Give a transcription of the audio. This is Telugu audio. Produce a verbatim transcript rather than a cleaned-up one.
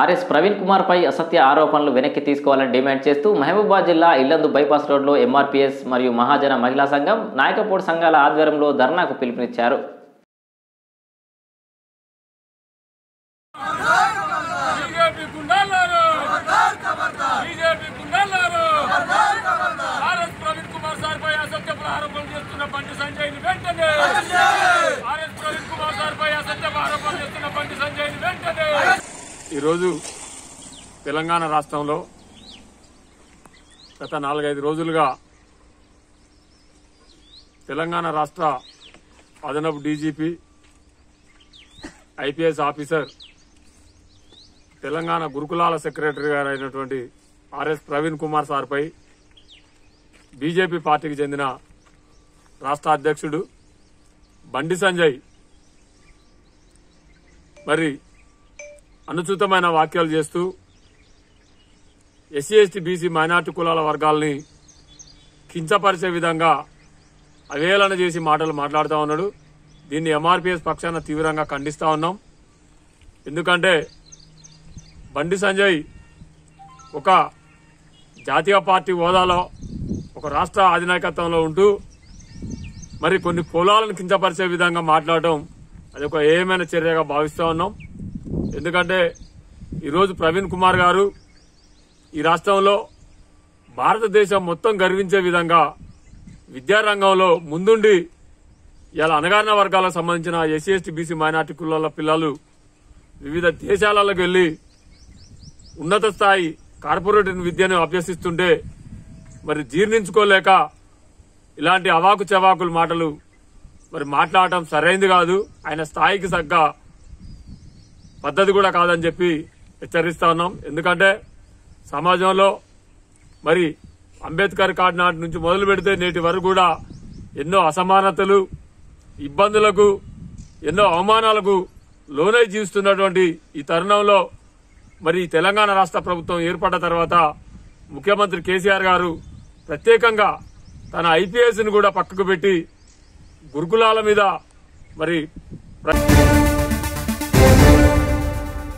ఆర్ఎస్ ప్రవీణ్ కుమార్ పై అసత్య ఆరోపణలు వెనక్కి తీసుకోవాలని డిమాండ్ చేస్తూ మహబూబాబాద్ జిల్లా ఇల్లందు బైపాస్ రోడ్లో ఎంఆర్పీఎస్ మరియు మహాజన మహిళా సంఘం నాయకపోడు సంఘాల ఆధ్వర్యంలో ధర్నాకు పిలుపునిచ్చారు. ఈరోజు తెలంగాణ రాష్ట్రంలో గత నాలుగైదు రోజులుగా తెలంగాణ రాష్ట్ర అదనపు డీజీపీ ఐపీఎస్ ఆఫీసర్ తెలంగాణ గురుకులాల సెక్రటరీ గారు అయినటువంటి ఆర్ఎస్ ప్రవీణ్ కుమార్ సార్పై బీజేపీ పార్టీకి చెందిన రాష్ట్ర అధ్యక్షుడు బండి సంజయ్ మరి అనుచితమైన వ్యాఖ్యలు చేస్తూ ఎస్సీ ఎస్టీ బీసీ మైనార్టీ కులాల వర్గాల్ని కించపరిచే విధంగా అవహేళన చేసి మాటలు మాట్లాడుతూ ఉన్నాడు. దీన్ని ఎంఆర్పీఎస్ పక్షాన తీవ్రంగా ఖండిస్తూ ఉన్నాం. ఎందుకంటే బండి సంజయ్ ఒక జాతీయ పార్టీ హోదాలో ఒక రాష్ట్ర అధినాయకత్వంలో ఉంటూ మరి కొన్ని కులాలను కించపరిచే విధంగా మాట్లాడటం అది ఒక ఏమైన చర్యగా భావిస్తూ ఉన్నాం. ఎందుకంటే ఈరోజు ప్రవీణ్ కుమార్ గారు ఈ రాష్ట్రంలో భారతదేశం మొత్తం గర్వించే విధంగా విద్యారంగంలో ముందుండి ఇలా అణగారిన వర్గాలకు సంబంధించిన ఎస్సీ ఎస్టీ బీసీ మైనార్టీ కులాల పిల్లలు వివిధ దేశాలకు వెళ్లి ఉన్నత స్థాయి కార్పొరేట్ విద్యను అభ్యసిస్తుంటే మరి జీర్ణించుకోలేక ఇలాంటి అవాకు చవాకులు మాటలు మరి మాట్లాడటం సరైంది కాదు, ఆయన స్థాయికి తగ్గ పద్ధతి కూడా కాదని చెప్పి హెచ్చరిస్తా ఉన్నాం. ఎందుకంటే సమాజంలో మరి అంబేద్కర్ కార్డు నాటి నుంచి మొదలు పెడితే నేటి వరకు కూడా ఎన్నో అసమానతలు, ఇబ్బందులకు, ఎన్నో అవమానాలకు లోనై జీవిస్తున్నటువంటి ఈ తరుణంలో మరి తెలంగాణ రాష్ట్ర ప్రభుత్వం ఏర్పడ్డ తర్వాత ముఖ్యమంత్రి కేసీఆర్ గారు ప్రత్యేకంగా తన ఐపీఎస్ను కూడా పక్కకు పెట్టి గురుకులాల మీద మరి